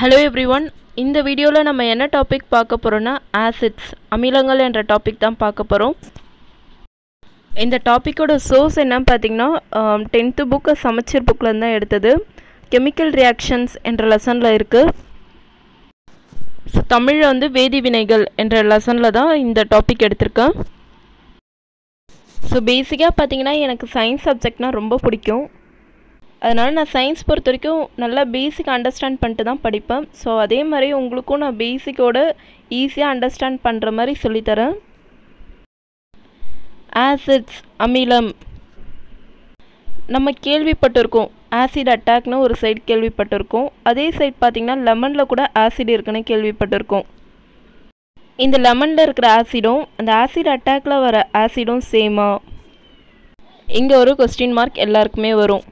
Hello everyone இந்த வீடியோல நம்ம என்ன டாபிக் பார்க்க போறோம்னா acids அமிலங்கள் என்ற டாபிக் தான் பார்க்க போறோம் இந்த டாபிக்கோட சோர்ஸ் என்னன்னு பாத்தீங்கன்னா 10th book சமச்சீர் bookல இருந்து தான் எடுத்தது chemical reactions என்ற லெசன்ல இருக்கு சோ தமிழ்ல வந்து வேதிவினைகள் என்ற லெசன்ல தான் இந்த டாபிக் எடுத்துர்க்கேன் சோ பேசிக்கா பாத்தீங்கன்னா எனக்கு சயின்ஸ் சப்ஜெக்ட்னா ரொம்ப பிடிக்கும் அதனால நான் சயின்ஸ் பொறுத்தவரைக்கும் நல்லா பேசிக் அண்டர்ஸ்டாண்ட் பண்ணிட்டு தான் படிப்பேன் சோ அதே மாதிரி உங்களுக்கும் நான் பேசிக்கோட ஈஸியா அண்டர்ஸ்டாண்ட் பண்ற மாதிரி சொல்லி தரேன் acids அமிலம் நம்ம கேள்விப்பட்டிருக்கோம் acid attack னு ஒரு சைடு கேள்விப்பட்டிருக்கோம் அதே சைடு பாத்தீங்கன்னா லெமன்ல கூட acid இருக்குன்னு கேள்விப்பட்டிருக்கோம் இந்த லெமன்ல இருக்கிற ஆசிடும் அந்த acid attackல வர ஆசிடும் சேமா இங்க ஒரு क्वेश्चन மார்க் எல்லாருக்குமே வரும்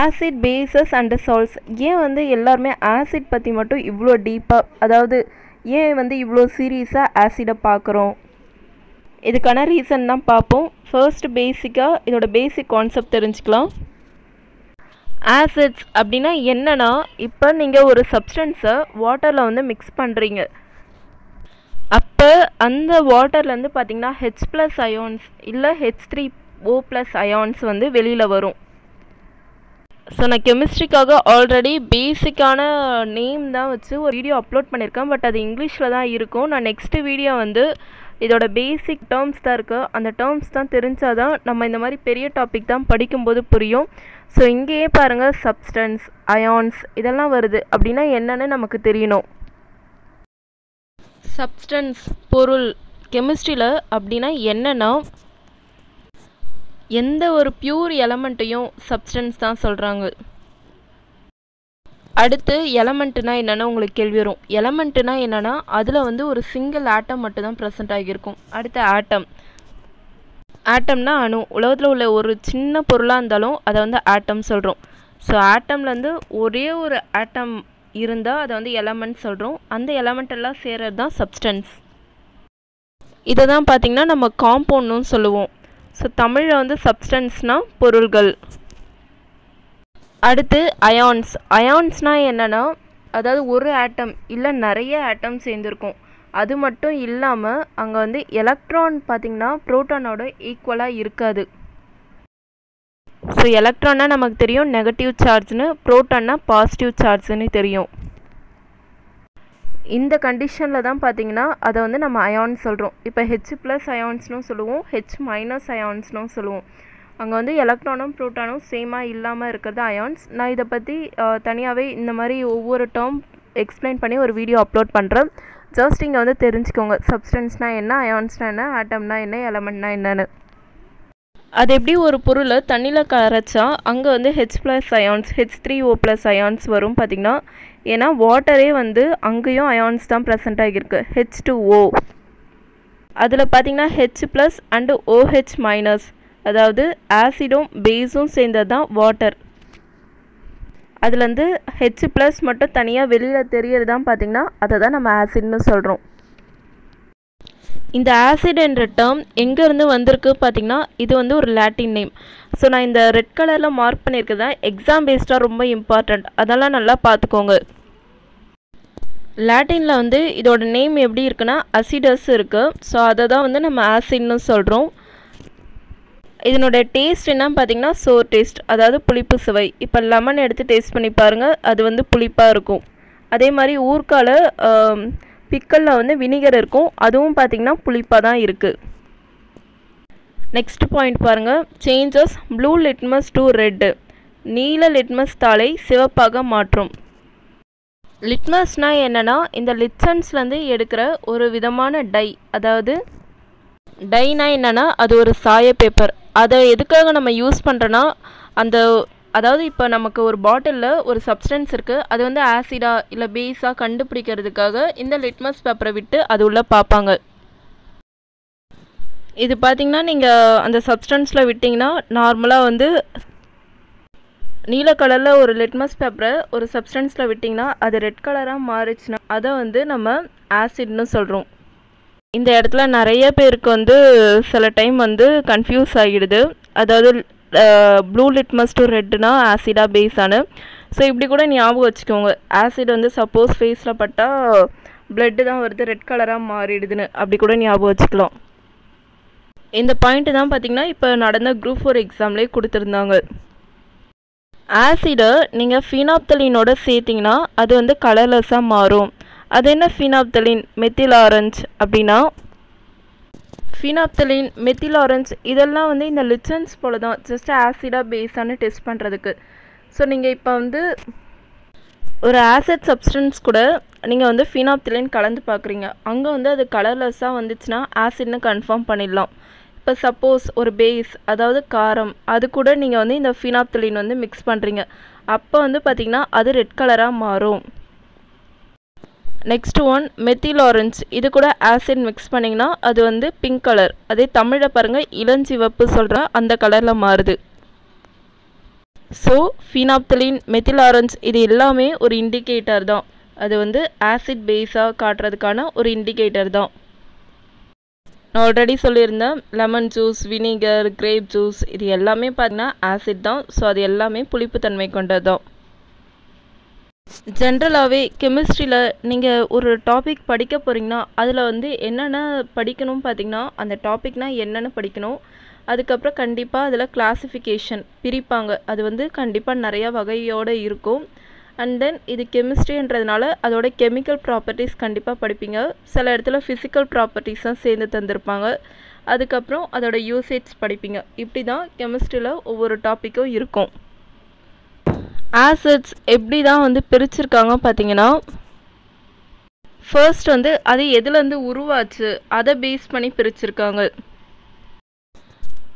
acid bases and salts ये वंदे எல்லாரும் acid பத்தி மட்டும் இவ்ளோ டீப்பா அதாவது ஏன் வந்து இவ்ளோ சீரியஸா acid பார்க்கறோம் இதுக்கான ரீசன் தான் பாப்போம் first basic-ஆ இதோட basic concept தெரிஞ்சிக்கலாம் acids அப்படினா என்னன்னா இப்போ நீங்க ஒரு substance-அ water-ல வந்து mix பண்றீங்க அப்ப அந்த water-ல இருந்து பாத்தீங்கன்னா H+ ions இல்ல H3O+ ions வந்து வெளியில வரும் सो ना केमिस्ट्री आलरे बेसिकान नेम वो वीडियो अप्लोड पड़े बट अभी इंग्लिश ना नेक्स्ट वीडियो वो बेसिक टर्म्स अंत टर्म्स नम्बर इतमारी टापिक पड़को सो इंपे पांग सब्सटेंस आयॉन्स इतना वर्द अब नमक सब्सटेंस केमिस्ट्री अब எந்த ஒரு பியூர் எலிமெண்ட்டையும் சப்ஸ்டன்ஸ் தான் சொல்றாங்க அடுத்து எலிமெண்ட்னா என்னன்னா உங்களுக்கு கேள்வி வரும் எலிமெண்ட்னா என்னன்னா அதுல வந்து ஒரு சிங்கிள் ஆட்டம் மட்டும் தான் பிரசன்ட் ஆகி இருக்கும் அடுத்து ஆட்டம் ஆட்டம்னா அணு உலகத்துல உள்ள ஒரு சின்ன பொருளா இருந்தாலும் அத வந்து ஆட்டம் சொல்றோம் சோ ஆட்டம்ல இருந்து ஒரே ஒரு ஆட்டம் இருந்தா அத வந்து எலிமெண்ட் சொல்றோம் அந்த எலிமெண்ட் எல்லாம் சேரறது தான் சப்ஸ்டன்ஸ் இத தான் பாத்தீங்கன்னா நம்ம காம்பவுண்ட்னு சொல்லுவோம் सो तमिल वंदु सब्सटेंसना पोरुल्गल अडुत्तु आयॉन्स आयॉन्सना एन्नना अदावदु ओरु आटम इल्ला नरिया आटम सेंदिरुक्कुम अदु मट्टुम इल्लामा अंगा वंदु इलेक्ट्रॉन पाथिंगना प्रोटॉनोड ஈக்குவலா இருக்காது सो इलेक्ट्रॉनना नमक्कु தெரியும் நெகட்டிவ் சார்ஜ் னு புரோட்டான்னா பாசிட்டிவ் சார்ஜ் னு தெரியும் இந்த கண்டிஷன்ல தான் பாத்தீங்கன்னா அத வந்து நம்ம அயான் சொல்றோம் இப்போ H+ அயான்ஸ் னு சொல்லுவோம் H- அயான்ஸ் னு சொல்லுவோம் அங்க வந்து எலக்ட்ரானும் புரோட்டானும் சேமா இல்லாம இருக்குது அயான்ஸ் நான் இத பத்தி தனியாவே இந்த மாதிரி ஒவ்வொரு டர்ம் எக்ஸ்பிளைன் பண்ணி ஒரு வீடியோ அப்லோட் பண்றேன் ஜஸ்ட் இங்க வந்து தெரிஞ்சுக்கோங்க சப்ஸ்டன்ஸ்னா என்ன அயான்ஸ்னா என்ன ஆட்டம்னா என்ன எலிமெண்ட்னா என்னன்னு அது எப்படி ஒரு பொருளை தண்ணில கரைச்சா அங்க வந்து H+ அயான்ஸ் H3O+ அயான்ஸ் வரும் பாத்தீங்கன்னா ஏனா வாட்டரே வந்து அங்கேயும் அயான்ஸ் தான் பிரசன்ட் ஆகிருக்கு H2O அதுல பாத்தீங்கன்னா H+ and OH- அதாவது ஆசிடும் பேஸும் சேர்ந்ததுதான் வாட்டர் அதுல இருந்து H+ மட்டும் தனியா வெளியில தெரியறத தான் பாத்தீங்கன்னா அத தான் நம்ம ஆசிட்னு சொல்றோம் இந்த ஆசிட் என்ற டேர்ம் எங்க இருந்து வந்திருக்கு பாத்தீங்கன்னா இது வந்து ஒரு லாட்டின் நேம் சோ நான் இந்த ரெட் கலர்ல மார்க் பண்ணிருக்கதா எக்ஸாம் பேஸ்டா ரொம்ப இம்பார்ட்டன்ட் அதெல்லாம் நல்லா பாத்துக்கோங்க லாட்டின்ல வந்து இதோட நேம் எப்படி இருக்குனா அசிடஸ் இருக்கு சோ அத தான் வந்து நம்ம ஆசிட்னு சொல்றோம் இதனோட டேஸ்ட் என்ன பாத்தீங்கன்னா சோர் டேஸ்ட் அதாவது புளிப்பு சுவை இப்ப லெமன் எடுத்து டேஸ்ட் பண்ணி பாருங்க அது வந்து புளிப்பா இருக்கும் அதே மாதிரி ஊர்கால பிக்கல்ல வந்து வினிகர் இருக்கும் அதுவும் பாத்தீங்கன்னா புளிப்பா தான் இருக்கு நெக்ஸ்ட் பாயிண்ட் பாருங்க changes blue litmus to red நீல லிட்மஸ் தாளை சிவப்பாக மாற்றும் லிட்மஸ்னா என்னன்னா இந்த லிட்சன்ஸ்ல இருந்து எடுக்கிற ஒரு விதமான டை அதாவது டைனா என்னன்னா அது ஒரு சாய பேப்பர் அதை எதுக்காக நம்ம யூஸ் பண்றோம்னா அந்த அதாவது இப்போ நமக்கு ஒரு பாட்டில்ல ஒரு சப்ஸ்டன்ஸ் இருக்கு அது வந்து ஆசிடா இல்ல பேஸா கண்டுபிடிக்கிறதுக்காக இந்த லிட்மஸ் பேப்பரை விட்டு அது உள்ள பாப்பாங்க இது பாத்தீங்கன்னா நீங்க அந்த சப்ஸ்டன்ஸ்ல விட்டீங்கன்னா நார்மலா வந்து நீல கலர்ல ஒரு லிட்மஸ் பேப்பரை ஒரு சப்ஸ்டன்ஸ்ல விட்டீங்கன்னா அது ரெட் கலரா மாறிச்சுனா அத வந்து நம்ம ஆசிட்னு சொல்றோம் இந்த இடத்துல நிறைய பேருக்கு வந்து சில டைம் வந்து கன்ஃபியூஸ் ஆகிடுது அதாவது ப்ளூ லிட்மஸ் டு ரெட்னா ஆசிடா பேஸானு So இப்படி கூட ஞாபகம் வச்சுக்கோங்க ஆசிட் வந்து சப்போஸ் ஃபேஸ்ல பட்டா blood தான் வருது ரெட் கலரா மாறிடுதுன்னு அப்படி கூட ஞாபகம் வச்சுக்கலாம் இந்த பாயிண்ட் தான் பாத்தீங்கன்னா இப்ப நடந்த group 4 எக்ஸாம்லயே கொடுத்திருந்தாங்க ஆசிட் நீங்க phenolphthalein-ஓட சேர்த்தீங்கன்னா அது வந்து கலர்லெஸ்ஸா மாறும் அது என்ன phenolphthalein methyl orange அப்படினா phenolphthalein methyl orange இதெல்லாம் வந்து இந்த லிச்சன்ஸ் போல தான் ஜஸ்ட் ஆசிடா பேஸான டெஸ்ட் பண்றதுக்கு சோ நீங்க இப்போ வந்து ஒரு ஆசிட் சப்ஸ்டன்ஸ் கூட நீங்க வந்து phenolphthalein கலந்து பார்க்கறீங்க அங்க வந்து அது கலர்லெஸ்ஸா வந்துச்சுனா ஆசிட்னு கன்ஃபார்ம் பண்ணிடலாம் இப்போ சப்போஸ் ஒரு பேஸ் அதாவது காரம் அது கூட நீங்க வந்து இந்த phenolphthalein வந்து mix பண்றீங்க அப்ப வந்து பாத்தீங்கன்னா அது ரெட் கலரா மாறும் Next one methyl orange இது கூட acid mix பண்ணினா அது வந்து pink color அதே தமிழ்ல பாருங்க இளஞ்சிவப்பு சொல்றா அந்த கலர்ல மாறுது So phenolphthalein methyl orange இது எல்லாமே ஒரு இண்டிகேட்டர் தான் அது வந்து acid base ஆ காட்றதுக்கான ஒரு இண்டிகேட்டர் தான் நான் ஆல்ரெடி சொல்லிருந்தேன் lemon juice vinegar grape juice இது எல்லாமே பாத்தீங்கன்னா acid தான் so அது எல்லாமே புளிப்பு தன்மை கொண்டது தான் ஜெனரலாவே கெமிஸ்ட்ரியில நீங்க ஒரு டாபிக் படிக்க போறீங்கன்னா அதுல வந்து என்னென்ன படிக்கணும் பாத்தீங்கன்னா அந்த டாபிக்னா என்னென்ன படிக்கணும் அதுக்கு அப்புறம் கண்டிப்பா அதுல கிளாசிஃபிகேஷன் பிரிப்பாங்க அது வந்து கண்டிப்பா நிறைய வகையோட இருக்கும் and then இது கெமிஸ்ட்ரின்றதனால அதோட கெமிக்கல் ப்ராப்பர்ட்டிஸ் கண்டிப்பா படிப்பீங்க சில இடத்துல physical ப்ராப்பர்ட்டிஸும் சேர்த்து தந்திருப்பாங்க அதுக்கு அப்புறம் அதோட யூசேஜ் படிப்பீங்க இப்படி தான் கெமிஸ்ட்ரியில ஒவ்வொரு டாபிக்கும் இருக்கும் acids எப்படி தான் வந்து பிரிச்சிருக்காங்க பாத்தீங்கன்னா first வந்து அது எதில இருந்து உருவாச்சு அத பேஸ் பண்ணி பிரிச்சிருக்காங்க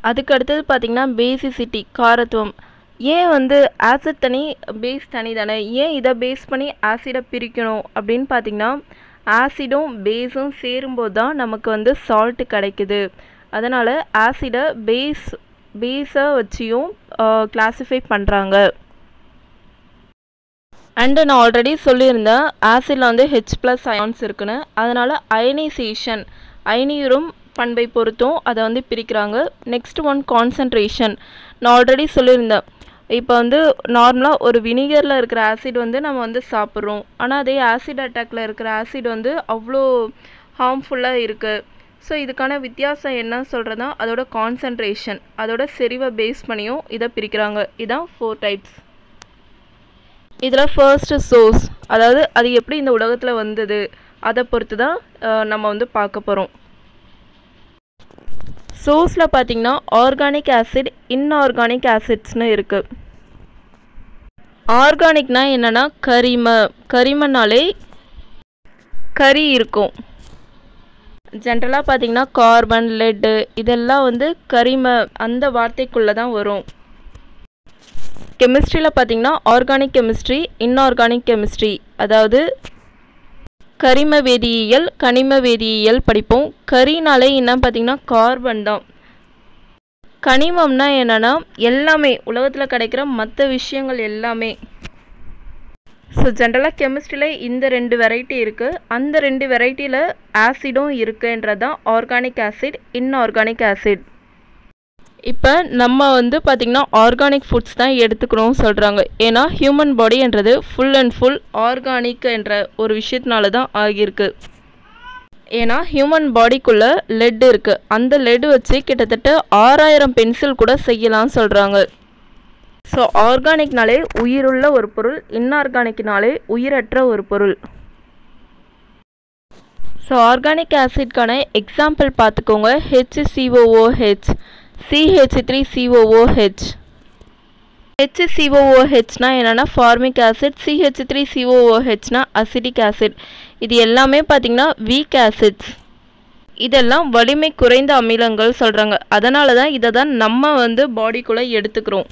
அதுக்கு அடுத்து பாத்தீங்கன்னா basicity காரத்துவம் ஏன் வந்து acid தனி base தனி தானே ஏன் இத பேஸ் பண்ணி acid பிரிக்கணும் அப்படினு பாத்தீங்கன்னா acidம் baseம் சேரும்போது தான் நமக்கு வந்து salt கிடைக்குது அதனால acid base-ஆ வச்சியும் classify பண்றாங்க And நான் ஆல்ரெடி சொல்லிருந்தேன் ஆசிட்ல வந்து H+ அயான்ஸ் இருக்குன்னு அதனால அயனைசேஷன் அயனியுறும் பண்பை பொறுத்தும் அத வந்து பிரிக்கறாங்க நெக்ஸ்ட் ஒன் கான்சன்ட்ரேஷன் நான் ஆல்ரெடி சொல்லிருந்தேன் இப்போ வந்து நார்மலா ஒரு வினிகர்ல இருக்கிற ஆசிட் வந்து நம்ம வந்து சாப்பிடுறோம் ஆனா அதே ஆசிட் அட்டாக்ல இருக்கிற ஆசிட் வந்து அவ்ளோ ஹார்ம்ஃபுல்லா இருக்கு சோ இதுக்கான வித்தியாசம் என்ன சொல்றதா அதோட கான்சன்ட்ரேஷன் அதோட செறிவை பேஸ் பண்ணியும் இத பிரிக்கறாங்க இதான் 4 டைப்ஸ் இதெல்லாம் first source அதாவது அது எப்படி இந்த உலகத்துல வந்தது அத பொறுத்து தான் நம்ம வந்து பார்க்க போறோம் sourceல பாத்தீங்கன்னா organic acid inorganic acidsனு இருக்கு organicனா என்னன்னா கரிமனாலே கரி இருக்கும் ஜெனரலா பாத்தீங்கன்னா கார்பன் லெட் இதெல்லாம் வந்து கரிம அந்த வார்த்தைக்குள்ள தான் வரும் கெமிஸ்ட்ரியில பாத்தீங்கன்னா ஆர்கானிக் கெமிஸ்ட்ரி இன்ஆர்கானிக் கெமிஸ்ட்ரி அதாவது கரிம வேதியியல் கனிம வேதியியல் படிப்போம் கரினாலே என்ன பாத்தீங்கன்னா கார்பன் தான் கனிமம்னா என்னன்னா எல்லாமே உலகத்துல கிடைக்கிற மற்ற விஷயங்கள் எல்லாமே சோ ஜெனரலா கெமிஸ்ட்ரியில இந்த ரெண்டு வெரைட்டி இருக்கு அந்த ரெண்டு வெரைட்டில ஆசிடும் இருக்குன்றதுதான் ஆர்கானிக் ஆசிட் இன்ஆர்கானிக் ஆசிட் இப்போ நம்ம வந்து பாத்தீங்கன்னா ஆர்கானிக் ஃபுட்ஸ் தான் எடுத்துக்கணும் சொல்றாங்க ஏனா ஹியூமன் பாடின்றது ஃபுல் அண்ட் ஃபுல் ஆர்கானிக் என்ற ஒரு விஷயத்தினால தான் ஆகிருக்கு ஏனா ஹியூமன் பாடிக்குள்ள லெட் இருக்கு அந்த லெட் வச்சு கிட்டத்தட்ட 6000 பென்சில் கூட செய்யலாம் சொல்றாங்க சோ ஆர்கானிக்னாலே உயிருள்ள ஒரு பொருள் இன்ஆர்கானிக்னாலே உயிரற்ற ஒரு பொருள் சோ ஆர்கானிக் ஆசிட்கான எக்ஸாம்பிள் பாத்துக்கோங்க HCOOH CH3COOH HCOOHனா என்னன்னா formic acid CH3COOHனா acidic acid இது எல்லாமே பாத்தீங்கன்னா weak acids இதெல்லாம் வலிமை குறைந்த அமிலங்கள் சொல்றாங்க அதனால தான் இத தான் நம்ம வந்து பாடிக்குள்ள எடுத்துக்கிறோம்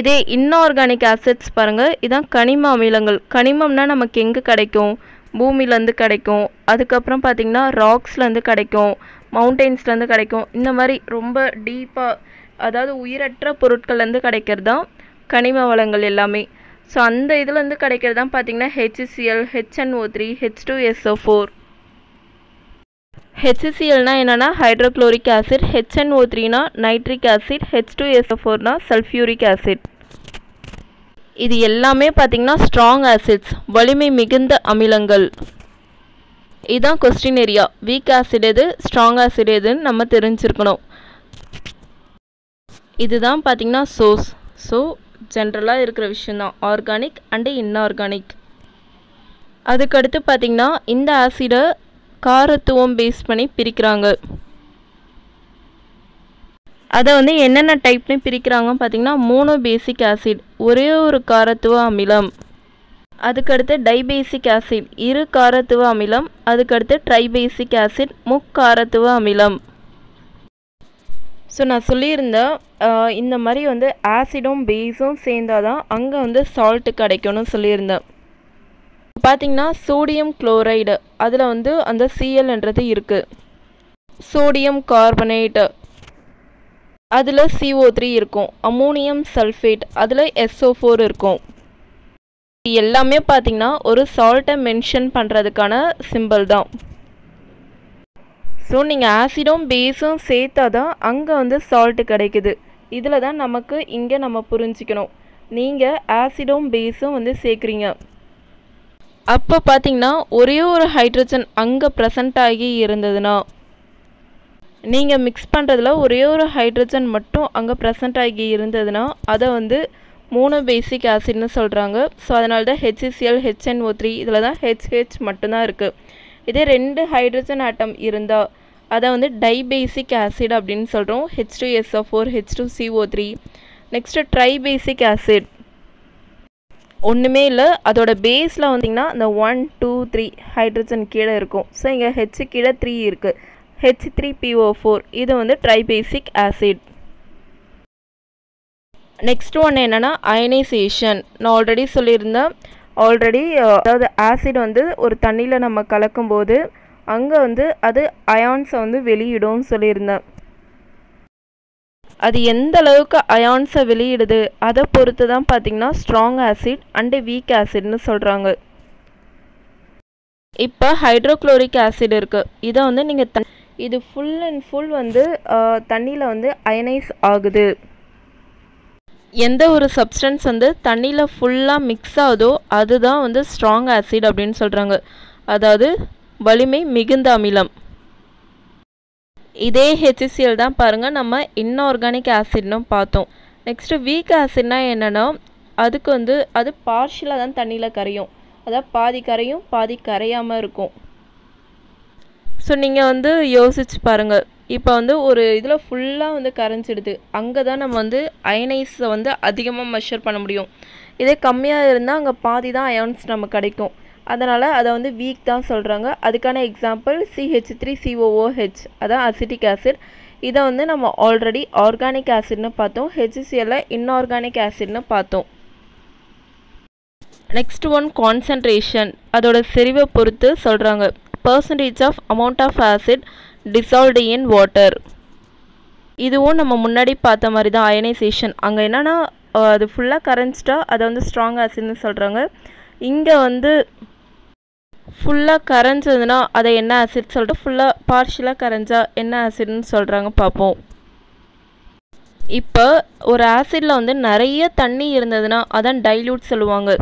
இதே inorganic acids பாருங்க இதான் கனிம அமிலங்கள் கனிமம்னா நமக்கு எங்க கிடைக்கும் பூமியில இருந்து கிடைக்கும் அதுக்கு அப்புறம் பாத்தீங்கன்னா ராக்ஸ்ல இருந்து கிடைக்கும் மவுண்டன்ஸ்ல இருந்து கிடைக்கும் இந்த மாதிரி ரொம்ப டீப்பா அதாவது உயிரற்ற பொருட்கள்ல இருந்து கிடைக்கிறது தான் கனிம வளங்கள் எல்லாமே சோ அந்த இதுல இருந்து கிடைக்கிறது தான் பாத்தீங்கன்னா HCl HNO3 H2SO4 HClனா என்னன்னா ஹைட்ரோகுளோரிக் ஆசிட் HNO3னா நைட்ரிக் ஆசிட் H2SO4னா சல்ஃபியூரிக் ஆசிட் இது எல்லாமே பார்த்தீங்கன்னா ஸ்ட்ராங் ஆசிட்ஸ், வலிமை மிகுந்த அமிலங்கள். இதுதான் கொஸ்டின் ஏரியா. வீக் ஆசிட் எது, ஸ்ட்ராங் ஆசிட் எதுன்னு நம்ம தெரிஞ்சுருக்கணும். இதுதான் பார்த்தீங்கன்னா சோர்ஸ். ஸோ ஜென்ரலாக இருக்கிற விஷயந்தான் ஆர்கானிக் அண்டு இன்ஆர்கானிக். அதுக்கடுத்து பார்த்தீங்கன்னா இந்த ஆசிடை காரத்துவம் பேஸ் பண்ணி பிரிக்கிறாங்க. அதை வந்து என்னென்ன டைப்னு பிரிக்கிறாங்கன்னு பார்த்தீங்கன்னா மோனோ பேசிக் ஆசிட், ஒரே ஒரு காரத்துவ அமிலம். அதுக்கடுத்து டைபேசிக் ஆசிட், இரு காரத்துவ அமிலம். அதுக்கடுத்து ட்ரைபேசிக் ஆசிட், முக்காரத்துவ அமிலம். ஸோ நான் சொல்லியிருந்தேன் இந்த மாதிரி வந்து ஆசிடும் பேஸும் சேர்ந்தால் தான் அங்கே வந்து சால்ட்டு கிடைக்கும்னு சொல்லியிருந்தேன். பார்த்திங்கன்னா சோடியம் குளோரைடு, அதில் வந்து அந்த சிஎல்ன்றது இருக்குது. சோடியம் கார்பனேட்டு, அதில் CO3 இருக்கும். அமோனியம் சல்ஃபேட், அதில் SO4 இருக்கும். இது எல்லாமே பார்த்திங்கன்னா ஒரு சால்ட்டை மென்ஷன் பண்ணுறதுக்கான சிம்பிள் தான். ஸோ நீங்கள் ஆசிடும் பேஸும் சேர்த்தா தான் அங்கே வந்து சால்ட்டு கிடைக்குது. இதில் தான் நமக்கு இங்கே நம்ம புரிஞ்சிக்கணும். நீங்கள் ஆசிடும் பேஸும் வந்து சேர்க்குறீங்க, அப்போ பார்த்திங்கன்னா ஒரே ஒரு ஹைட்ரஜன் அங்கே ப்ரெசண்ட் ஆகி இருந்ததுன்னா, நீங்கள் மிக்ஸ் பண்ணுறதுல ஒரே ஒரு ஹைட்ரஜன் மட்டும் அங்கே ப்ரெசண்ட் ஆகி இருந்ததுன்னா அதை வந்து மோனோ பேசிக் ஆசிட்னு சொல்கிறாங்க. ஸோ அதனால தான் HCl, HNO3 இதில் தான் HH மட்டும்தான் இருக்குது. இதே ரெண்டு ஹைட்ரஜன் ஆட்டம் இருந்தால் அதை வந்து டைபேசிக் ஆசிட் அப்படின்னு சொல்கிறோம். H2SO4, H2CO3. Next tribasic acid, ஒன்றுமே இல்லை, அதோட பேஸில் வந்தீங்கன்னா இந்த 1, 2, 3 ஹைட்ரஜன் கீழே இருக்கும். ஸோ இங்கே H கீழே 3 இருக்குது. H3PO4, இது வந்து ட்ரைபேசிக் ஆசிட். நெக்ஸ்ட் ஒன்று என்னென்னா அயனைசேஷன். நான் ஆல்ரெடி சொல்லியிருந்தேன், அதாவது ஆசிட் வந்து ஒரு தண்ணியில் நம்ம கலக்கும்போது அங்கே வந்து அது அயான்ஸை வந்து வெளியிடும்னு சொல்லியிருந்தேன். அது எந்த அளவுக்கு அயான்ஸை வெளியிடுது அதை பொறுத்து தான் பார்த்திங்கன்னா ஸ்ட்ராங் ஆசிட் அண்டு வீக் ஆசிட்னு சொல்கிறாங்க. இப்போ ஹைட்ரோக்ளோரிக் ஆசிட் இருக்குது. இதை வந்து நீங்கள் இது ஃபுல் அண்ட் ஃபுல் வந்து தண்ணியில் வந்து அயனைஸ் ஆகுது. எந்த ஒரு சப்ஸ்டன்ஸ் வந்து தண்ணியில் ஃபுல்லாக மிக்ஸ் ஆகுதோ அதுதான் வந்து ஸ்ட்ராங் ஆசிட் அப்படின்னு சொல்கிறாங்க. அதாவது வலிமை மிகுந்த அமிலம். இதே HCl தான் பாருங்கள் நம்ம இன்ஆர்கானிக் ஆசிட்னு பார்த்தோம். நெக்ஸ்ட்டு வீக் ஆசிட்னா என்னென்னா அதுக்கு வந்து அது பார்ஷியலாக தான் தண்ணியில் கரையும். அதாவது பாதி கரையும் பாதி கரையாமல் இருக்கும். ஸோ நீங்கள் வந்து யோசிச்சு பாருங்கள், இப்போ வந்து ஒரு இதில் ஃபுல்லாக வந்து கரைஞ்சிடுது, அங்கே தான் நம்ம வந்து அயனைஸை வந்து அதிகமாக மெஷர் பண்ண முடியும். இதே கம்மியாக இருந்தால் அங்கே பாதி தான் அயான்ஸ் நம்ம கிடைக்கும். அதனால் அதை வந்து வீக் தான் சொல்கிறாங்க. அதுக்கான எக்ஸாம்பிள் CH3COOH, அதான் அசிட்டிக் ஆசிட். இதை வந்து நம்ம ஆல்ரெடி ஆர்கானிக் ஆசிட்னு பார்த்தோம். HCl இன்ஆர்கானிக் ஆசிட்னு பார்த்தோம். நெக்ஸ்ட் ஒன் கான்சன்ட்ரேஷன், அதோட செறிவை பொறுத்து சொல்கிறாங்க. Percentage of amount of acid dissolved in water. இதுவும் நம்ம முன்னாடி பார்த்த மாதிரி தான் அயனைசேஷன். அங்கே என்னென்னா அது ஃபுல்லாக கரைஞ்சிட்டா அதை வந்து ஸ்ட்ராங் ஆசிட்னு சொல்கிறாங்க. இங்கே வந்து ஃபுல்லாக கரைஞ்சதுன்னா அதை என்ன ஆசிட் சொல்லிட்டு ஃபுல்லாக பார்ஷியலாக கரைஞ்சா என்ன ஆசிட்னு சொல்கிறாங்க பார்ப்போம். இப்போ ஒரு ஆசிடில் வந்து நிறைய தண்ணி இருந்ததுன்னா அதான் டைல்யூட் சொல்லுவாங்க.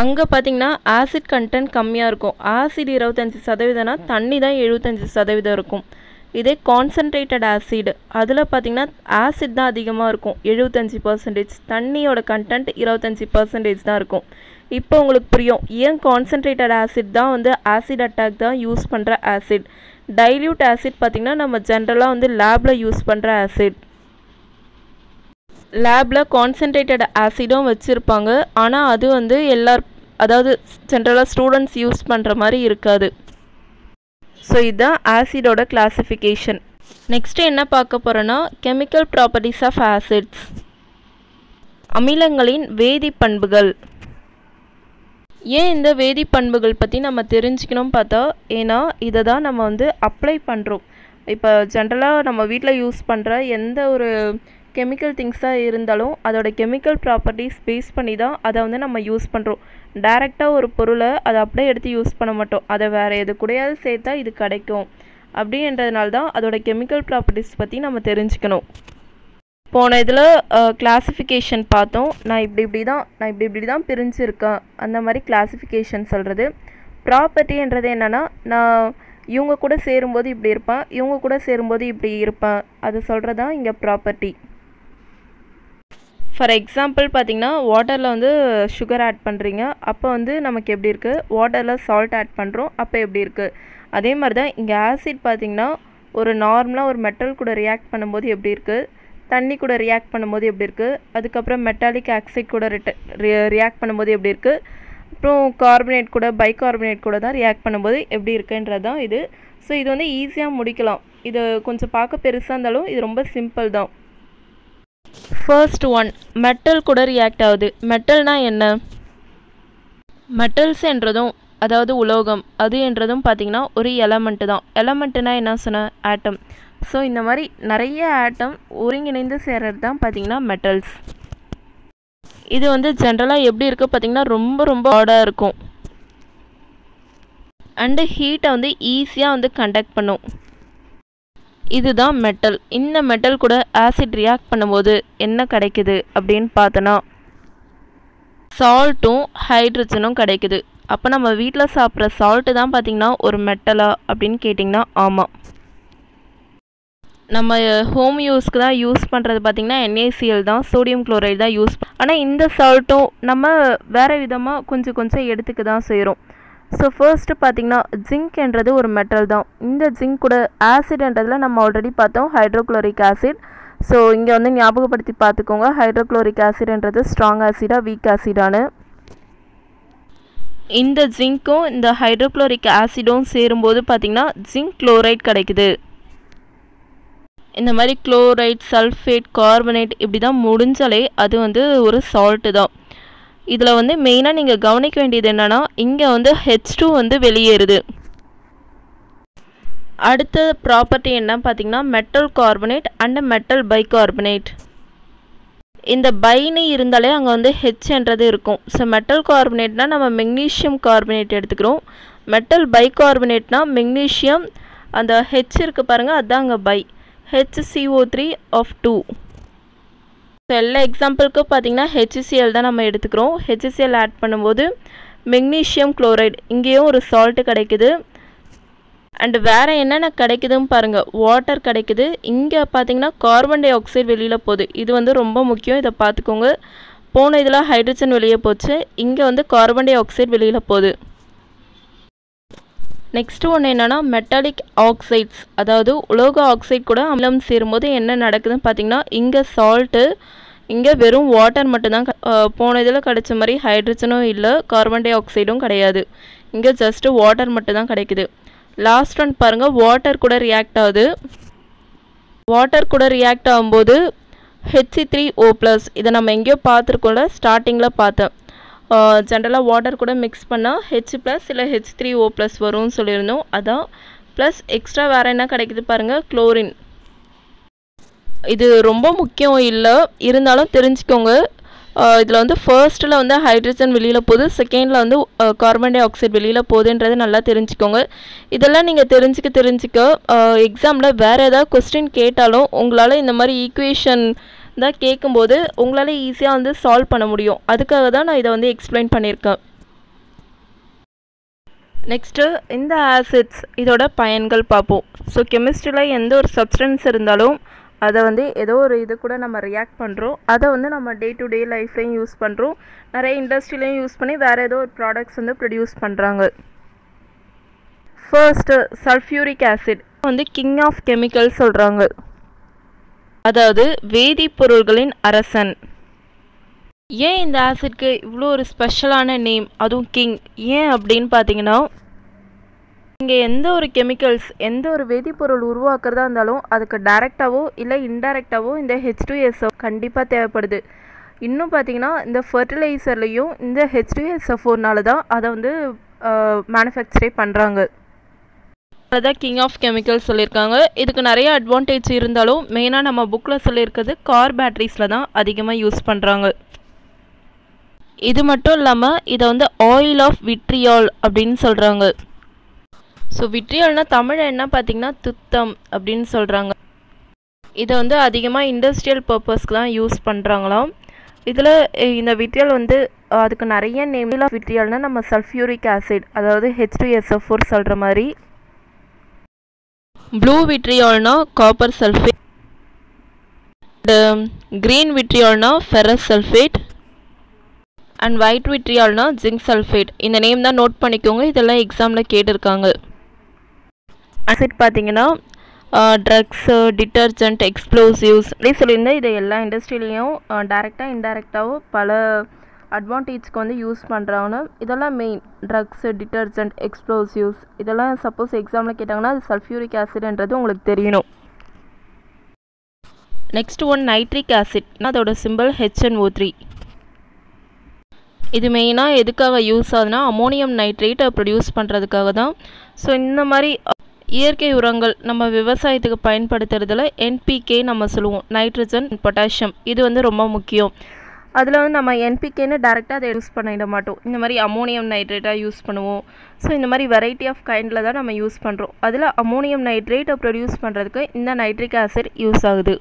அங்கே பார்த்திங்கன்னா ஆசிட் கண்டென்ட் கம்மியாக இருக்கும். ஆசிட் 25%னா தண்ணி தான் 75% இருக்கும். இதே கான்சன்ட்ரேட்டட் ஆசிட், அதில் பார்த்திங்கன்னா ஆசிட் தான் அதிகமாக இருக்கும். 75%, தண்ணியோட கண்டென்ட் 25% தான் இருக்கும். இப்போ உங்களுக்கு புரியும் ஏன் கான்சன்ட்ரேட்டட் ஆசிட் தான் வந்து ஆசிட் அட்டாக் தான் யூஸ் பண்ணுற ஆசிட். டைல்யூட் ஆசிட் பார்த்திங்கன்னா நம்ம ஜென்ரலாக வந்து லேபில் யூஸ் பண்ணுற ஆசிட். லேபில் கான்சன்ட்ரேட்டட் ஆசிடும் வச்சுருப்பாங்க, ஆனால் அது வந்து அதாவது ஜென்ரலாக ஸ்டூடெண்ட்ஸ் யூஸ் பண்ணுற மாதிரி இருக்காது. ஸோ இதுதான் ஆசிடோட கிளாஸிஃபிகேஷன். நெக்ஸ்ட்டு என்ன பார்க்க போகிறோன்னா கெமிக்கல் ப்ராப்பர்ட்டிஸ் ஆஃப் ஆசிட்ஸ், அமிலங்களின் வேதி பண்புகள். ஏன் இந்த வேதி பண்புகள் பற்றி நம்ம தெரிஞ்சுக்கணும்னு பார்த்தா, ஏன்னா இதை தான் நம்ம வந்து அப்ளை பண்ணுறோம். இப்போ ஜென்ரலாக நம்ம வீட்டில் யூஸ் பண்ணுற எந்த ஒரு கெமிக்கல் திங்ஸாக இருந்தாலும் அதோட கெமிக்கல் ப்ராப்பர்ட்டிஸ் பேஸ் பண்ணி தான் அதை வந்து நம்ம யூஸ் பண்ணுறோம். டைரெக்டாக ஒரு பொருளை அதை அப்படியே எடுத்து யூஸ் பண்ண மாட்டோம். அதை வேறு எது கூடயாவது சேர்த்தா இது கிடைக்கும். அப்படின்றதுனால தான் அதோட கெமிக்கல் ப்ராப்பர்ட்டிஸ் பற்றி நம்ம தெரிஞ்சுக்கணும். போன இதில் கிளாசிஃபிகேஷன் பார்த்தோம். நான் இப்படி இப்படி தான் பிரிஞ்சிருக்கேன். அந்த மாதிரி கிளாசிஃபிகேஷன் சொல்கிறது. ப்ராப்பர்ட்டின்றது என்னென்னா, நான் இவங்க கூட சேரும்போது இப்படி இருப்பேன், இவங்க கூட சேரும்போது இப்படி இருப்பேன், அது சொல்கிறது தான் இங்கே ப்ராப்பர்ட்டி. ஃபார் எக்ஸாம்பிள் பார்த்திங்கன்னா, வாட்டரில் வந்து சுகர் ஆட் பண்ணுறீங்க, அப்போ வந்து நமக்கு எப்படி இருக்குது? வாட்டரில் சால்ட் ஆட் பண்ணுறோம், அப்போ எப்படி இருக்குது? அதே மாதிரி தான் இங்கே ஆசிட் பார்த்திங்கன்னா, ஒரு நார்மலாக ஒரு மெட்டல் கூட ரியாக்ட் பண்ணும்போது எப்படி இருக்குது, தண்ணி கூட ரியாக்ட் பண்ணும்போது எப்படி இருக்குது, அதுக்கப்புறம் மெட்டாலிக் ஆக்சைட் கூட ரியாக்ட் பண்ணும்போது எப்படி இருக்குது, அப்புறம் கார்பனேட் கூட பைகார்பனேட் கூட தான் ரியாக்ட் பண்ணும்போது எப்படி இருக்குன்றது தான் இது. ஸோ இது வந்து ஈஸியாக முடிக்கலாம். இது கொஞ்சம் பார்க்க பெருசாக இருந்தாலும் இது ரொம்ப சிம்பிள் தான். ஃபர்ஸ்ட் ஒன், மெட்டல் கூட ரியாக்ட் ஆகுது. மெட்டல்னால் என்ன? மெட்டல்ஸ் என்றதும், அதாவது உலோகம் அது என்றதும் பார்த்திங்கன்னா ஒரு எலமெண்ட்டு தான். எலமெண்ட்டுனா என்ன சொன்னால் ஆட்டம். ஸோ இந்த மாதிரி நிறைய ஆட்டம் ஒருங்கிணைந்து சேர்றது தான் பார்த்திங்கன்னா மெட்டல்ஸ். இது வந்து ஜென்ரலாக எப்படி இருக்குது பார்த்திங்கன்னா, ரொம்ப ரொம்ப ஹார்டாக இருக்கும் அண்டு ஹீட்டை வந்து ஈஸியாக வந்து கண்டக்ட் பண்ணும். இதுதான் மெட்டல். இந்த மெட்டல் கூட ஆசிட் ரியாக்ட் பண்ணும்போது என்ன கிடைக்குது அப்படின்னு பார்த்தோன்னா, சால்ட்டும் ஹைட்ரஜனும் கிடைக்குது. அப்போ நம்ம வீட்டில் சாப்பிட்ற சால்ட்டு தான் பார்த்திங்கன்னா ஒரு மெட்டலா அப்படின்னு கேட்டிங்கன்னா ஆமாம். நம்ம ஹோம் யூஸ்க்கு தான் யூஸ் பண்ணுறது பார்த்திங்கன்னா NaCl தான், சோடியம் குளோரைடு தான் யூஸ். ஆனால் இந்த சால்ட்டும் நம்ம வேறு விதமாக கொஞ்சம் கொஞ்சம் எடுத்துக்க தான் செய்கிறோம். ஸோ ஃபர்ஸ்ட்டு பார்த்திங்கன்னா, ஜிங்க்ன்றது ஒரு மெட்டல் தான். இந்த ஜிங்க் கூட ஆசிட்ன்றதில் நம்ம ஆல்ரெடி பார்த்தோம் ஹைட்ரோக்ளோரிக் ஆசிட். ஸோ இங்கே வந்து ஞாபகப்படுத்தி பார்த்துக்கோங்க, ஹைட்ரோக்ளோரிக் ஆசிட்ன்றது ஸ்ட்ராங் ஆசிடாக வீக் ஆசிடானு. இந்த ஜிங்க்கும் இந்த ஹைட்ரோக்ளோரிக் ஆசிடும் சேரும்போது பார்த்திங்கன்னா ஜிங்க் குளோரைட் கிடைக்குது. இந்த மாதிரி குளோரைட், சல்ஃபேட், கார்பனேட் இப்படி தான் முடிஞ்சாலே அது வந்து ஒரு சால்ட்டு தான். இதில் வந்து மெயினாக நீங்கள் கவனிக்க வேண்டியது என்னென்னா, இங்கே வந்து H2 வந்து வெளியேறுது. அடுத்த ப்ராப்பர்ட்டி என்ன பார்த்திங்கன்னா, metal carbonate and metal by carbonate. இந்த பைனி இருந்தாலே அங்கே வந்து ஹெச்ன்றது இருக்கும். ஸோ மெட்டல் கார்பனேட்னால் நம்ம மெக்னீஷியம் கார்பனேட் எடுத்துக்கிறோம். மெட்டல் பை கார்பனேட்னால் மெக்னீஷியம், அந்த ஹெச் இருக்குது பாருங்கள், அதுதான் அங்கே பை. HCO3 of 2. ஸோ எல்லா எக்ஸாம்பிளுக்கு பார்த்திங்கன்னா HCl தான் நம்ம எடுத்துக்கிறோம். HCl ஆட் பண்ணும்போது மெக்னீஷியம் குளோரைடு, இங்கேயும் ஒரு சால்ட்டு கிடைக்குது. அண்டு வேறு என்னென்ன கிடைக்குதுன்னு பாருங்கள், வாட்டர் கிடைக்குது. இங்கே பார்த்திங்கன்னா கார்பன் டை ஆக்சைடு வெளியில் போகுது. இது வந்து ரொம்ப முக்கியம், இதை பார்த்துக்கோங்க. போன இதில் ஹைட்ரஜன் வெளியே போச்சு, இங்கே வந்து கார்பன் டை ஆக்சைடு வெளியில் போகுது. நெக்ஸ்ட்டு ஒன்று என்னென்னா, மெட்டாலிக் ஆக்சைட்ஸ், அதாவது உலோக ஆக்சைடு கூட அமிலம் சேரும்போது என்ன நடக்குதுன்னு பார்த்திங்கன்னா, இங்கே சால்ட்டு, இங்கே வெறும் வாட்டர் மட்டும்தான். போன இதில் கிடைச்ச மாதிரி ஹைட்ரஜனும் இல்லை, கார்பன் டை ஆக்சைடும் கிடையாது. இங்கே ஜஸ்ட்டு வாட்டர் மட்டும்தான் கிடைக்குது. லாஸ்ட் ஒன் பாருங்கள், வாட்டர் கூட ரியாக்ட் ஆகுது. வாட்டர் கூட ரியாக்ட் ஆகும்போது HC3O+, இதை நம்ம எங்கேயோ பார்த்துருக்கோம்ல, ஸ்டார்டிங்கில் பார்த்தேன். ஜென்ரலாக வாட்டர் கூட மிக்ஸ் பண்ணால் H+ இல்லை H3O+ வரும்னு சொல்லியிருந்தோம். அதான் ப்ளஸ் எக்ஸ்ட்ரா வேறு என்ன கிடைக்குது பாருங்கள், குளோரின். இது ரொம்ப முக்கியம் இல்லை, இருந்தாலும் தெரிஞ்சுக்கோங்க. இதில் வந்து ஃபர்ஸ்ட்டில் வந்து ஹைட்ரஜன் வெளியில் போகுது, செகண்டில் வந்து கார்பன் டை ஆக்சைடு வெளியில் போகுதுன்றது நல்லா தெரிஞ்சுக்கோங்க. இதெல்லாம் நீங்கள் தெரிஞ்சுக்க எக்ஸாமில் வேறு ஏதாவது கொஸ்டின் கேட்டாலும் உங்களால் இந்த மாதிரி ஈக்குவேஷன் தான் கேட்கும்போது உங்களால் ஈஸியாக வந்து சால்வ் பண்ண முடியும். அதுக்காக தான் நான் இதை வந்து எக்ஸ்பிளைன் பண்ணியிருக்கேன். நெக்ஸ்ட்டு இந்த ஆசிட்ஸ் இதோட பயன்கள் பார்ப்போம். ஸோ கெமிஸ்ட்ரியில் எந்த ஒரு சப்ஸ்டன்ஸ் இருந்தாலும் அதை வந்து ஏதோ ஒரு இது கூட நம்ம ரியாக்ட் பண்ணுறோம். அதை வந்து நம்ம டே டு டே லைஃப்லையும் யூஸ் பண்ணுறோம், நிறைய இண்டஸ்ட்ரிலையும் யூஸ் பண்ணி வேறு ஏதோ ஒரு ப்ராடக்ட்ஸ் வந்து ப்ரொடியூஸ் பண்ணுறாங்க. ஃபர்ஸ்ட்டு சல்ஃப்யூரிக் ஆசிட் வந்து கிங் ஆஃப் கெமிக்கல் சொல்கிறாங்க, அதாவது வேதிப்பொருள்களின் அரசன். ஏன் இந்த ஆசிட்க்கு இவ்வளோ ஒரு ஸ்பெஷலான நேம், அதுவும் கிங், ஏன் அப்படின்னு பார்த்தீங்கன்னா, இங்கே எந்த ஒரு கெமிக்கல்ஸ், எந்த ஒரு வேதிப்பொருள் உருவாக்குறதா இருந்தாலும் அதுக்கு டைரெக்டாகவோ இல்லை இன்டைரக்டாகவோ இந்த H2SO கண்டிப்பாக தேவைப்படுது. இன்னும் பார்த்தீங்கன்னா இந்த ஃபர்டிலைசர்லேயும் இந்த H2SO4னால தான் அதை வந்து மேனுஃபேக்சரே பண்ணுறாங்க. அதான் கிங் ஆஃப் கெமிக்கல்ஸ் சொல்லியிருக்காங்க. இதுக்கு நிறைய அட்வான்டேஜ் இருந்தாலும் மெயினாக நம்ம புக்கில் சொல்லியிருக்கிறது கார் பேட்டரிஸில் தான் அதிகமாக யூஸ் பண்ணுறாங்க. இது மட்டும் இல்லாமல் இதை வந்து ஆயில் ஆஃப் விட்ரியால் அப்படின்னு சொல்கிறாங்க. ஸோ விட்ரியால்னால் தமிழ் என்ன பார்த்திங்கன்னா துத்தம் அப்படின்னு சொல்கிறாங்க. இது வந்து அதிகமாக இண்டஸ்ட்ரியல் பர்பஸ்க்கு தான் யூஸ் பண்ணுறாங்களாம். இதில் இந்த விட்ரியல் வந்து அதுக்கு நிறைய நேம். விட்ரியல்னால் நம்ம சல்ஃபியூரிக் ஆசிட், அதாவது H2SO4 சொல்கிற மாதிரி. ப்ளூ விட்ரியால்னா காப்பர் சல்ஃபேட், க்ரீன் விட்ரியால்னா ஃபெரஸ் சல்ஃபேட் அண்ட் ஒயிட் விட்ரியால்னா ஜிங்க் சல்ஃபேட். இந்த நேம் தான் நோட் பண்ணிக்கோங்க, இதெல்லாம் எக்ஸாமில் கேட்டிருக்காங்க. ஆசிட் பார்த்தீங்கன்னா ட்ரக்ஸு, டிட்டர்ஜென்ட், எக்ஸ்ப்ளோசிவ்ஸ் அப்படி சொல்லியிருந்தேன். இதை எல்லா இண்டஸ்ட்ரியிலையும் டைரெக்டாக இன்டைரக்டாகவும் பல அட்வான்டேஜ்க்கு வந்து யூஸ் பண்ணுறாங்கன்னா இதெல்லாம் மெயின் ட்ரக்ஸு, டிட்டர்ஜென்ட், எக்ஸ்ப்ளோசிவ்ஸ் இதெல்லாம் சப்போஸ் எக்ஸாமில் கேட்டாங்கன்னா அது சல்ஃபியூரிக் ஆசிட்ன்றது உங்களுக்கு தெரியணும். நெக்ஸ்ட் ஒன் நைட்ரிக் ஆசிட்னா அதோட சிம்பிள் HNO3. இது மெயினாக எதுக்காக யூஸ் ஆகுதுன்னா அமோனியம் நைட்ரேட்டை ப்ரொடியூஸ் பண்ணுறதுக்காக தான். ஸோ இந்த மாதிரி இயற்கை உரங்கள் நம்ம விவசாயத்துக்கு பயன்படுத்துறதுல NPK நம்ம சொல்லுவோம், நைட்ரஜன் பொட்டாசியம், இது வந்து ரொம்ப முக்கியம். அதில் வந்து நம்ம NPKன்னு டேரெக்டாக அதை யூஸ் பண்ணிட மாட்டோம், இந்த மாதிரி அமோனியம் நைட்ரேட்டாக யூஸ் பண்ணுவோம். ஸோ இந்த மாதிரி வெரைட்டி ஆஃப் கைண்டில் தான் நம்ம யூஸ் பண்ணுறோம். அதில் அமோனியம் நைட்ரேட்டை ப்ரொடியூஸ் பண்ணுறதுக்கு இந்த நைட்ரிக் ஆசிட் யூஸ் ஆகுது.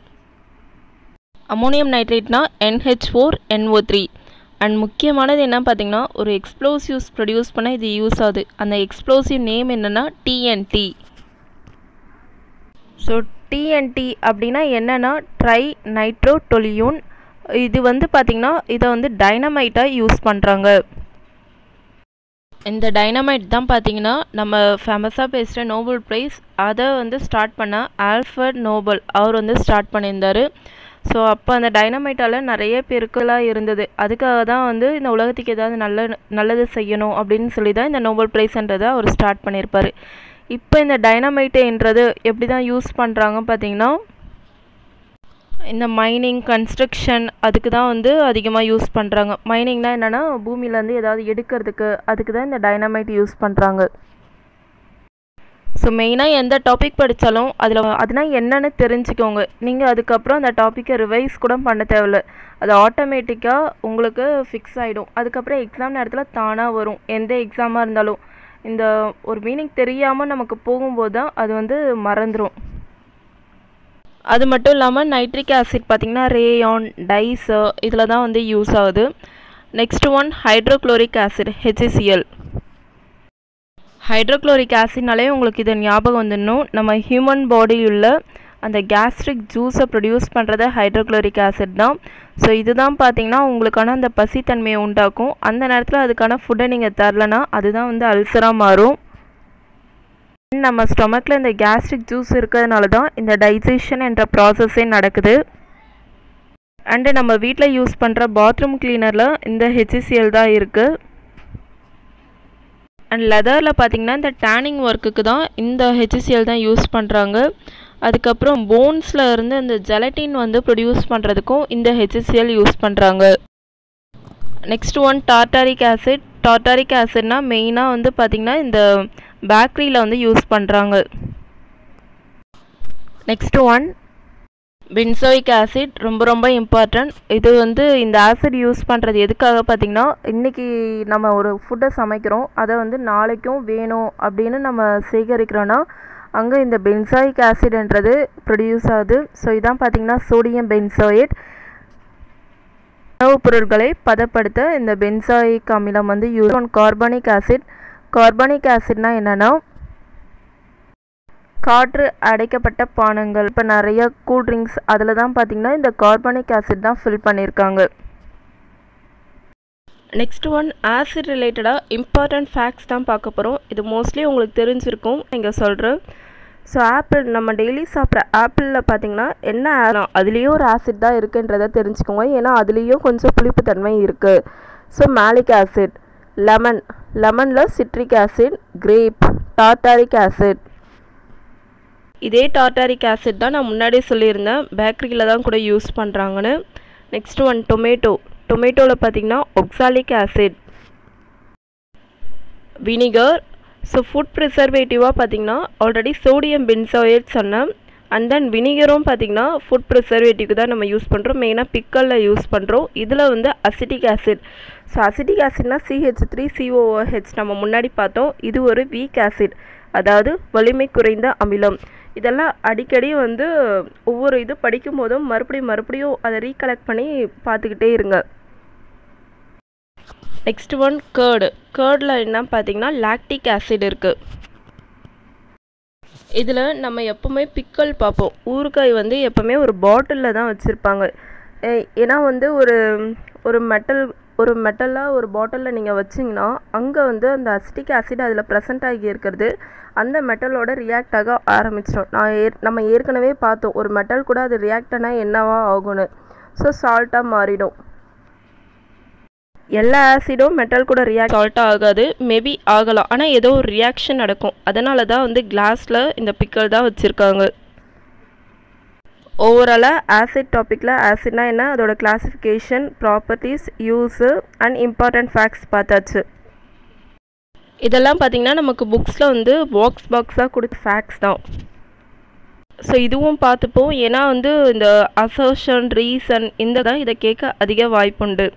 அமோனியம் நைட்ரேட்னா NH4NO3 அண்ட் முக்கியமானது என்ன பார்த்தீங்கன்னா ஒரு எக்ஸ்ப்ளோசிவ்ஸ் ப்ரொடியூஸ் பண்ண இது யூஸ் ஆகுது. அந்த எக்ஸ்ப்ளோசிவ் நேம் என்னென்னா TNT. ஸோ TNT அப்படின்னா என்னென்னா ட்ரை நைட்ரோ டொலியூன். இது வந்து பார்த்திங்கன்னா இதை வந்து டைனமைட்டாக யூஸ் பண்ணுறாங்க. இந்த டைனமைட் தான் பார்த்திங்கன்னா நம்ம ஃபேமஸாக பேசுகிற நோபல் ப்ரைஸ், அதை வந்து ஸ்டார்ட் பண்ண ஆல்ஃபர்ட் நோபல் அவர் வந்து ஸ்டார்ட் பண்ணியிருந்தார். ஸோ அப்போ அந்த டைனமைட்டால் நிறைய பேருக்குலாம் இருந்தது. அதுக்காக தான் வந்து இந்த உலகத்துக்கு ஏதாவது நல்லது செய்யணும் அப்படின்னு சொல்லி தான் இந்த நோபல் ப்ரைஸ்ன்றதை அவர் ஸ்டார்ட் பண்ணியிருப்பார். இப்போ இந்த டைனமைட்டுன்றது எப்படி தான் யூஸ் பண்ணுறாங்க பார்த்திங்கன்னா இந்த மைனிங், கன்ஸ்ட்ரக்ஷன் அதுக்கு தான் வந்து அதிகமாக யூஸ் பண்ணுறாங்க. மைனிங்னால் என்னென்னா பூமியிலேருந்து ஏதாவது எடுக்கிறதுக்கு, அதுக்கு தான் இந்த டைனமைட் யூஸ் பண்ணுறாங்க. ஸோ மெயினாக எந்த டாபிக் படித்தாலும் அதுனால் என்னென்னு தெரிஞ்சுக்கோங்க. நீங்கள் அதுக்கப்புறம் அந்த டாப்பிக்கை ரிவைஸ் கூட பண்ண தேவையில்லை, அது ஆட்டோமேட்டிக்காக உங்களுக்கு ஃபிக்ஸ் ஆகிடும். அதுக்கப்புறம் எக்ஸாம் நேரத்தில் தானாக வரும். எந்த எக்ஸாமாக இருந்தாலும் இந்த ஒரு மீனிங் தெரியாமல் நமக்கு போகும்போது தான் அது வந்து மறந்துடும். அது மட்டும் இல்லாமல் நைட்ரிக் ஆசிட் பார்த்திங்கன்னா ரேயான், டைஸு இதில் தான் வந்து யூஸ் ஆகுது. Next one hydrochloric acid HCl. ஹைட்ரோக்ளோரிக் ஆசிட்னாலே உங்களுக்கு இதை ஞாபகம் வந்துடணும். நம்ம ஹியூமன் பாடியுள்ள அந்த கேஸ்ட்ரிக் ஜூஸை ப்ரொடியூஸ் பண்ணுறது ஹைட்ரோக்ளோரிக் ஆசிட் தான். ஸோ இதுதான் பார்த்திங்கன்னா உங்களுக்கான அந்த பசித்தன்மையை உண்டாக்கும். அந்த நேரத்தில் அதுக்கான ஃபுட்டை நீங்கள் தரலனா அதுதான் வந்து அல்சராக மாறும். நம்ம ஸ்டொமக்கில் இந்த கேஸ்ட்ரிக் ஜூஸ் இருக்கிறதுனால தான் இந்த டைஜஷன் என்ற ப்ராசஸே நடக்குது. அண்டு நம்ம வீட்டில் யூஸ் பண்ணுற பாத்ரூம் கிளீனரில் இந்த HCl தான் இருக்குது. அண்ட் லெதரில் பார்த்திங்கன்னா இந்த டேனிங் ஒர்க்குக்கு தான் இந்த HCl தான் யூஸ் பண்ணுறாங்க. அதுக்கப்புறம் போன்ஸில் இருந்து இந்த ஜெலட்டின் வந்து ப்ரொடியூஸ் பண்ணுறதுக்கும் இந்த HCl யூஸ் பண்ணுறாங்க. Next one tartaric acid. Tartaric ஆசிட்னா மெயினாக வந்து பார்த்திங்கன்னா இந்த பேக்கரியில் வந்து யூஸ் பண்ணுறாங்க. நெக்ஸ்ட் ஒன் பென்சோயிக் ஆசிட், ரொம்ப ரொம்ப இம்பார்ட்டன்ட். இது வந்து இந்த ஆசிட் யூஸ் பண்ணுறது எதுக்காக பார்த்திங்கன்னா இன்றைக்கி நம்ம ஒரு ஃபுட்டை சமைக்கிறோம், அதை வந்து நாளைக்கும் வேணும் அப்படின்னு நம்ம சேகரிக்கிறோன்னா அங்கே இந்த பென்சோயிக் ஆசிட்ன்றது ப்ரொடியூஸ் ஆகுது. ஸோ இதான் பார்த்திங்கன்னா சோடியம் பென்சோயேட். உணவுப் பொருட்களை பதப்படுத்த இந்த பென்சோயிக் அமிலம் வந்து use. One carbonic acid. Carbonic ஆசிட்னா என்னென்னா காற்று அடைக்கப்பட்ட பானங்கள், இப்போ நிறைய கூல்ட்ரிங்க்ஸ் அதில் தான் பார்த்திங்கன்னா இந்த கார்பானிக் ஆசிட் தான் ஃபில் பண்ணியிருக்காங்க. நெக்ஸ்ட் ஒன் ஆசிட் ரிலேட்டடாக இம்பார்ட்டண்ட் ஃபேக்ட்ஸ் தான் பார்க்க போகிறோம். இது மோஸ்ட்லி உங்களுக்கு தெரிஞ்சிருக்கும் நீங்கள் சொல்கிறேன். ஸோ ஆப்பிள், நம்ம டெய்லி சாப்பிட்ற ஆப்பிளில் பார்த்திங்கன்னா என்ன ஆகலாம், அதுலேயும் ஒரு ஆசிட் தான் இருக்குன்றதை தெரிஞ்சுக்கோங்க. ஏன்னா அதுலேயும் கொஞ்சம் புளிப்புத்தன்மை இருக்குது. So malic acid. லெமனில் citric acid, grape, tartaric acid. இதே டார்டாரிக் ஆசிட் தான் நான் முன்னாடியே சொல்லியிருந்தேன் பேக்கரியில் தான் கூட யூஸ் பண்ணுறாங்கன்னு. Next one tomato. டொமேட்டோவில் பார்த்திங்கன்னா oxalic acid, vinegar. So food ப்ரிசர்வேட்டிவாக பார்த்திங்கன்னா ஆல்ரெடி சோடியம் பென்சோயேட் சொன்னேன். அண்ட் தென் வினிகரும் பார்த்திங்கன்னா ஃபுட் ப்ரிசர்வேட்டிவ்க்கு தான் நம்ம யூஸ் பண்ணுறோம், மெயினாக பிக்கலில் யூஸ் பண்ணுறோம். இதில் வந்து அசிட்டிக் ஆசிட். ஸோ அசிட்டிக் ஆசிட்னா CH3COOH நம்ம முன்னாடி பார்த்தோம். இது ஒரு வீக் ஆசிட், அதாவது வலிமை குறைந்த அமிலம். இதெல்லாம் அடிக்கடி வந்து ஒவ்வொரு இது படிக்கும்போது மறுபடியும் அதை ரீகலெக்ட் பண்ணி பார்த்துக்கிட்டே இருங்க. Next one curd. கர்டில் என்ன பார்த்தீங்கன்னா லாக்டிக் ஆசிட் இருக்குது. இதில் நம்ம எப்போவுமே பிக்கல் பார்ப்போம். ஊறுகாய் வந்து எப்போவுமே ஒரு பாட்டிலில் தான் வச்சுருப்பாங்க. ஏன்னா வந்து ஒரு மெட்டலாக ஒரு பாட்டிலில் நீங்கள் வச்சிங்கன்னா அங்கே வந்து அந்த அசிட்டிக் ஆசிட் அதில் ப்ரெசென்ட் ஆகி இருக்கிறது அந்த மெட்டலோட ரியாக்ட் ஆக ஆரம்பிச்சிடும். நம்ம ஏற்கனவே பார்த்தோம் ஒரு மெட்டல் கூட அது ரியாக்ட் ஆனால் என்னவா ஆகும்னு. ஸோ சால்ட்டாக மாறிடும். எல்லா ஆசிடும் மெட்டல் கூட ரியாக்ட் சால்ட்டாக ஆகாது, மேபி ஆகலாம், ஆனால் ஏதோ ஒரு ரியாக்ஷன் நடக்கும். அதனால தான் வந்து கிளாஸில் இந்த பிக்கல் தான் வச்சுருக்காங்க. ஓவராலாக ஆசிட் டாப்பிக்கில் ஆசிட்னா என்ன, அதோட classification, properties, use and important facts பார்த்தாச்சு. இதெல்லாம் பார்த்திங்கன்னா நமக்கு புக்ஸில் வந்து பாக்ஸ் பாக்ஸாக கொடுத்த ஃபேக்ட்ஸ் தான். ஸோ இதுவும் பார்த்துப்போம். ஏன்னா வந்து இந்த அசர்ஷன், ரீசன் இந்த தான் இதை கேட்க அதிக வாய்ப்புண்டு.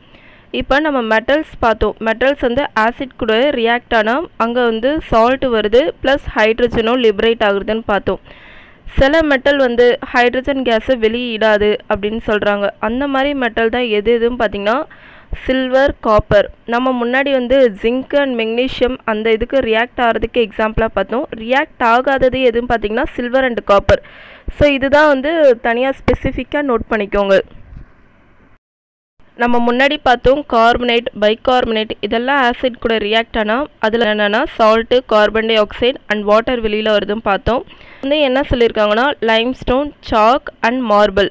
இப்போ நம்ம மெட்டல்ஸ் பார்த்தோம். மெட்டல்ஸ் வந்து ஆசிட் கூட ரியாக்ட் ஆனால் அங்கே வந்து சால்ட் வருது, ப்ளஸ் ஹைட்ரஜனும் லிபரேட் ஆகுதுன்னு பார்த்தோம். சில மெட்டல் வந்து ஹைட்ரஜன் கேஸை வெளியிடாது அப்படின்னு சொல்கிறாங்க. அந்த மாதிரி மெட்டல் தான் எதுன்னு பார்த்திங்கன்னா சில்வர், காப்பர். நம்ம முன்னாடி வந்து ஜிங்க் அண்ட் மெக்னீஷியம் அந்த இதுக்கு ரியாக்ட் ஆகிறதுக்கு எக்ஸாம்பிளாக பார்த்தோம். ரியாக்ட் ஆகாதது எதுன்னு பார்த்திங்கன்னா சில்வர் அண்ட் காப்பர். ஸோ இதுதான் வந்து தனியாக ஸ்பெசிஃபிக்காக நோட் பண்ணிக்கோங்க. நம்ம முன்னாடி பார்த்தோம் கார்பனேட், பைகார்பனேட் இதெல்லாம் ஆசிட் கூட ரியாக்ட் ஆனால் அதில் என்னென்னா salt, carbon di oxide and water வெளியில் வருதுன்னு பார்த்தோம். வந்து என்ன சொல்லியிருக்காங்கன்னா லைம்ஸ்டோன், சாக் அண்ட் மார்பிள்.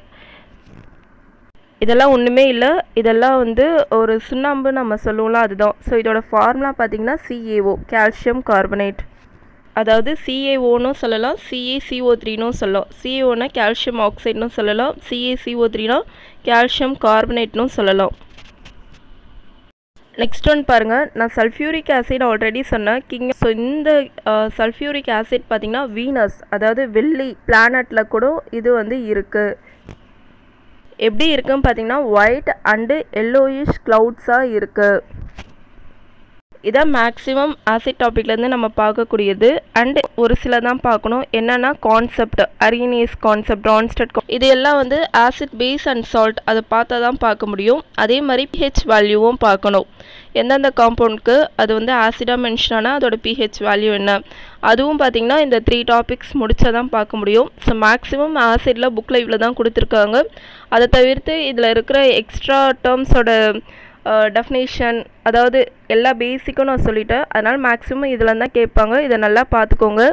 இதெல்லாம் ஒன்றுமே இல்லை, இதெல்லாம் வந்து ஒரு சுண்ணாம்பு நம்ம சொல்லுவோம்ல அதுதான். ஸோ இதோட ஃபார்முலா பார்த்திங்கன்னா CaO, கால்சியம் கார்பனேட். அதாவது CaOனும் சொல்லலாம், CaCO3னும் சொல்லலாம். CaOனா கால்சியம் ஆக்சைடுன்னு சொல்லலாம், CaCO3னா கால்சியம் கார்பனேட்னும் சொல்லலாம். நெக்ஸ்ட் ஒன் பாருங்கள். நான் சல்ஃபியூரிக் ஆசிட் ஆல்ரெடி சொன்னேன் கிங். ஸோ இந்த சல்ஃபியூரிக் ஆசிட் பார்த்திங்கன்னா வீனஸ், அதாவது வெள்ளி பிளானட்டில் கூட இது வந்து இருக்குது. எப்படி இருக்குன்னு பார்த்திங்கன்னா ஒயிட் அண்டு எல்லோயிஷ் க்ளவுட்ஸாக இருக்குது. இதான் மேக்ஸிமம் ஆசிட் டாப்பிக்லேருந்து நம்ம பார்க்கக்கூடியது. அண்டு ஒரு சில தான் பார்க்கணும். என்னென்னா concept, Arrhenius concept, Bronsted concept, இது எல்லாம் வந்து ஆசிட் பேஸ் அண்ட் சால்ட் அதை பார்த்தா தான் பார்க்க முடியும். அதே மாதிரி பிஹெச் வேல்யூவும் பார்க்கணும். எந்தெந்த காம்பவுண்டுக்கு அது வந்து ஆசிடாக மென்ஷன் ஆனால் அதோட பிஹெச் வேல்யூ என்ன, அதுவும் பார்த்திங்கன்னா இந்த 3 டாபிக்ஸ் முடித்தா தான் பார்க்க முடியும். ஸோ மேக்ஸிமம் ஆசிடில் புக்கில் இவ்வளோ தான் கொடுத்துருக்காங்க. அதை தவிர்த்து இதில் இருக்கிற எக்ஸ்ட்ரா டேர்ம்ஸோட டெஃபினேஷன், அதாவது எல்லா பேசிக்கும் நான் சொல்லிட்டேன். அதனால் மேக்ஸிமம் இதில் தான் கேட்பாங்க. இதை நல்லா பார்த்துக்கோங்க.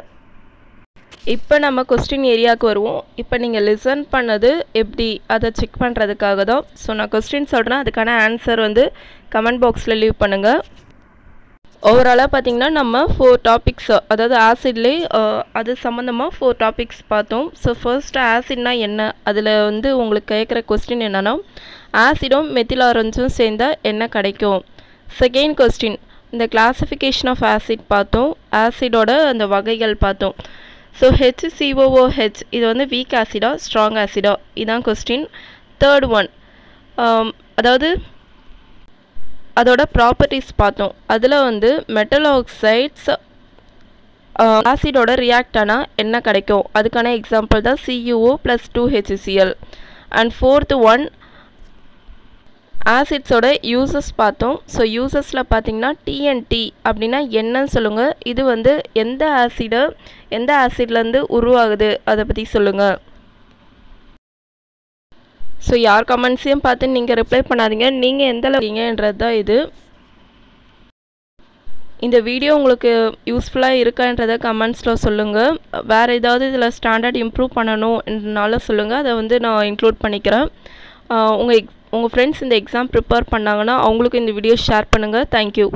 இப்போ நம்ம கொஸ்டின் ஏரியாவுக்கு வருவோம். இப்போ நீங்கள் லிசன் பண்ணது எப்படி அதை செக் பண்ணுறதுக்காக தான். ஸோ நான் கொஸ்டின் சொல்கிறேன், அதுக்கான ஆன்சர் வந்து கமெண்ட் பாக்ஸில் லீவ் பண்ணுங்கள். ஓவராலாக பார்த்திங்கன்னா நம்ம 4 டாபிக்ஸ், அதாவது ஆசிட்லேயே அது சம்மந்தமாக 4 டாபிக்ஸ் பார்த்தோம். ஸோ ஃபர்ஸ்ட் ஆசிட்னா என்ன, அதில் வந்து உங்களுக்கு கேட்குற கொஸ்டின் என்னென்னா ஆசிடும் மெத்தில் ஆரஞ்சும் சேர்ந்தால் என்ன கிடைக்கும். செகண்ட் கொஸ்டின் இந்த கிளாஸிஃபிகேஷன் ஆஃப் ஆசிட் பார்த்தோம், ஆசிடோட அந்த வகைகள் பார்த்தோம். ஸோ HCOOH இது வந்து வீக் ஆசிடா ஸ்ட்ராங் ஆசிடா, இதுதான் கொஸ்டின். தேர்ட் ஒன் அதாவது அதோட ப்ராப்பர்ட்டிஸ் பார்த்தோம். அதில் வந்து மெட்டல் ஆக்சைட்ஸ் ஆசிடோட ரியாக்ட் ஆனால் என்ன கிடைக்கும், அதுக்கான எக்ஸாம்பிள் தான் CuO+2HCl. அண்ட் ஃபோர்த் ஒன் ஆசிட்ஸோட யூசஸ் பார்த்தோம். ஸோ யூசஸில் பார்த்திங்கன்னா TNT அப்படின்னா என்னன்னு சொல்லுங்கள், இது வந்து எந்த ஆசிட்லேருந்து உருவாகுது அதை பற்றி சொல்லுங்கள். ஸோ யார் கமெண்ட்ஸையும் பார்த்து நீங்கள் ரிப்ளை பண்ணாதீங்க, நீங்கள் எந்த அளவுக்குங்கிறது தான் இது. இந்த வீடியோ உங்களுக்கு யூஸ்ஃபுல்லாக இருக்கான்றதை கமெண்ட்ஸில் சொல்லுங்கள். வேறு ஏதாவது இதில் ஸ்டாண்டர்ட் இம்ப்ரூவ் பண்ணணும்னால சொல்லுங்கள், அதை வந்து நான் இன்க்ளூட் பண்ணிக்கிறேன். உங்கள் ஃப்ரெண்ட்ஸ் இந்த எக்ஸாம் ப்ரிப்பேர் பண்ணாங்கன்னா அவங்களுக்கு இந்த வீடியோ ஷேர் பண்ணுங்கள். தேங்க்யூ.